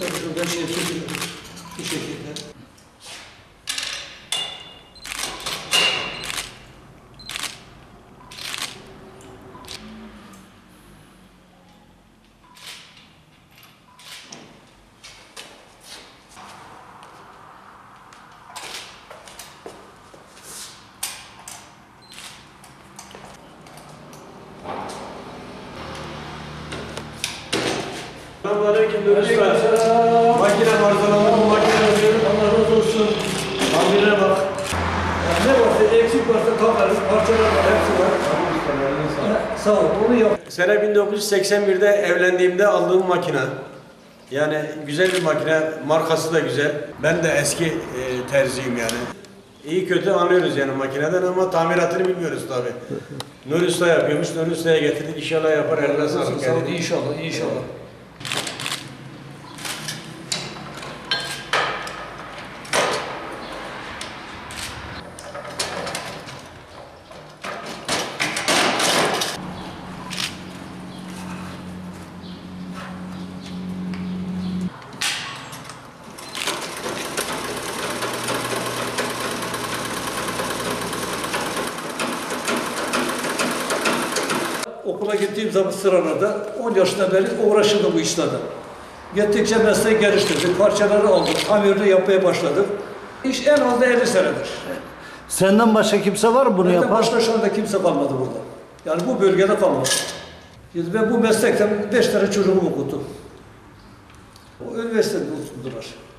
Mesela şuradan çeviriyorum. Bu şekilde. Aleyküm dostlar. Makine parçalandı, bu makine alıyorum. Allah razı olsun. Amire bak. Ne varsa eksik varsa kalkarız. Parçalar var, hepsi var. Sağ ol, onu yap. Sene 1981'de evlendiğimde aldığım makine. Yani güzel bir makine, markası da güzel. Ben de eski terziyim yani. İyi kötü anlıyoruz yani makineden ama tamiratını bilmiyoruz tabi. Nuri Usta yapıyormuş, Nuri Usta'ya getirdik. İnşallah yapar, eline sağlık. Sağ ol, inşallah, inşallah. Okula gittiğim zaman sıralarda 10 yaşından beri uğraşıldı bu işlerle. Gittikçe mesleği geliştirdik, parçaları aldık, tamirle yapmaya başladık. İş en az da 50 senedir. Senden başka kimse var mı bunu yapan? Başka şu anda kimse kalmadı burada. Yani bu bölgede kalmadı. Ben bu meslekten 5 tane çocuğumu okuttum. Üniversitede okuttular.